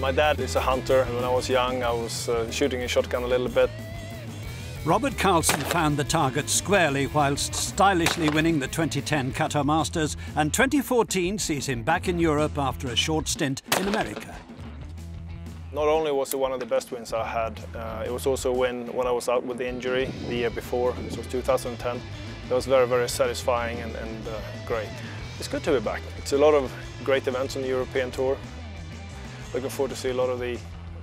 My dad is a hunter, and when I was young I was shooting a shotgun a little bit. Robert Karlsson found the target squarely whilst stylishly winning the 2010 Qatar Masters, and 2014 sees him back in Europe after a short stint in America. Not only was it one of the best wins I had, it was also a win when I was out with the injury the year before, this was 2010. That was very, very satisfying and great. It's good to be back. It's a lot of great events on the European tour. Looking forward to see a lot of the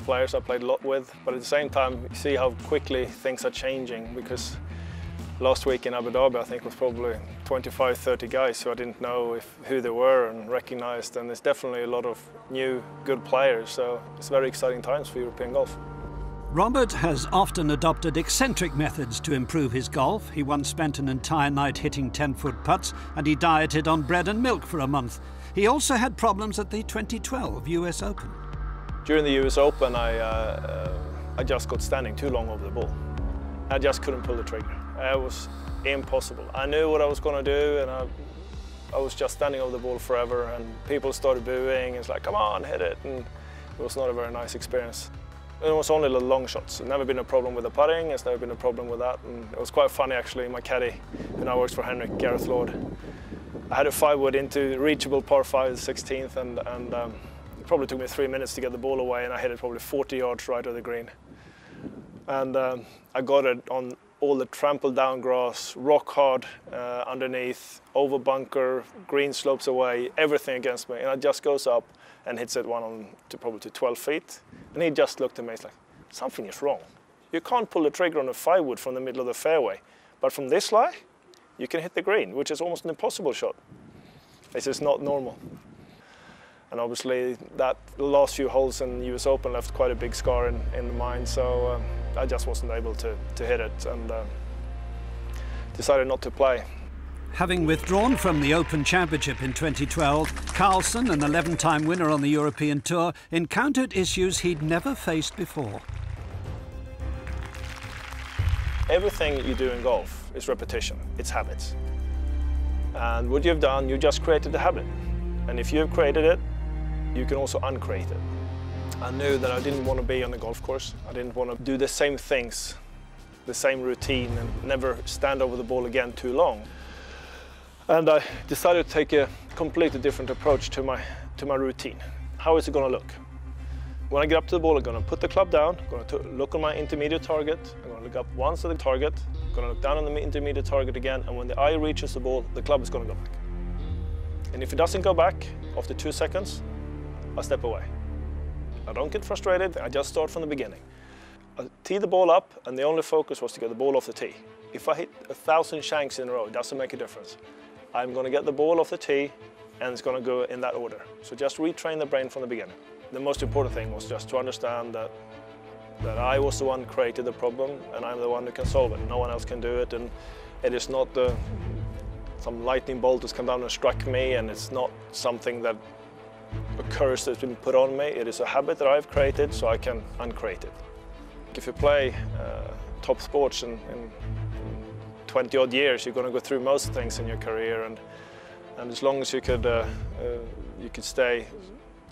players I played a lot with, but at the same time you see how quickly things are changing, because last week in Abu Dhabi I think was probably 25, 30 guys who I didn't know who they were and recognized, and there's definitely a lot of new, good players, so it's very exciting times for European golf. Robert has often adopted eccentric methods to improve his golf. He once spent an entire night hitting 10-foot putts, and he dieted on bread and milk for a month. He also had problems at the 2012 US Open. During the US Open, I just got standing too long over the ball. I just couldn't pull the trigger. It was impossible. I knew what I was going to do, and I was just standing over the ball forever, and people started booing. It's like, come on, hit it, and it was not a very nice experience. It was only the long shots. It's never been a problem with the putting, it's never been a problem with that. And it was quite funny actually, my caddy, who now works for Henrik Gareth Lord. I had a 5-wood into reachable par 5, 16th, and it probably took me 3 minutes to get the ball away, and I hit it probably 40 yards right of the green. And I got it on all the trampled down grass, rock hard underneath, over bunker, green slopes away, everything against me, and it just goes up and hits it one on to probably to 12 feet. And he just looked at me, he's like, something is wrong. You can't pull the trigger on a 5-wood from the middle of the fairway, but from this lie, you can hit the green, which is almost an impossible shot. This is not normal. And obviously that last few holes in the US Open left quite a big scar in the mind, so I just wasn't able to hit it, and decided not to play. Having withdrawn from the Open Championship in 2012, Karlsson, an 11-time winner on the European tour, encountered issues he'd never faced before. Everything you do in golf is repetition, it's habits. And what you've done, you just created the habit. And if you've created it, you can also uncreate it. I knew that I didn't want to be on the golf course. I didn't want to do the same things, the same routine, and never stand over the ball again too long. And I decided to take a completely different approach to my routine. How is it going to look? When I get up to the ball, I'm going to put the club down, I'm going to look on my intermediate target, I'm going to look up once at the target, I'm going to look down on the intermediate target again, and when the eye reaches the ball, the club is going to go back. And if it doesn't go back, after 2 seconds, I step away. I don't get frustrated, I just start from the beginning. I tee the ball up, and the only focus was to get the ball off the tee. If I hit 1,000 shanks in a row, it doesn't make a difference. I'm going to get the ball off the tee, and it's going to go in that order. So just retrain the brain from the beginning. The most important thing was just to understand that I was the one who created the problem, and I'm the one who can solve it. No one else can do it, and it is not some lightning bolt has come down and struck me, and it's not something that a curse that's been put on me. It is a habit that I've created, so I can uncreate it. If you play top sports in 20-odd years, you're going to go through most things in your career, and as long as you could stay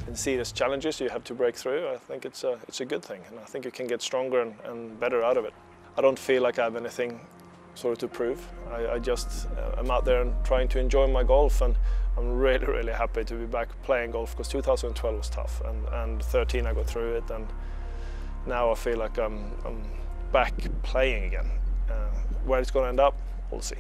and see it as challenges you have to break through, I think it's a good thing, and I think you can get stronger and better out of it. I don't feel like I have anything sort of to prove. I just am out there and trying to enjoy my golf, and I'm really, really happy to be back playing golf, because 2012 was tough, and 13 I got through it, and now I feel like I'm back playing again. Where it's going to end up, we'll see.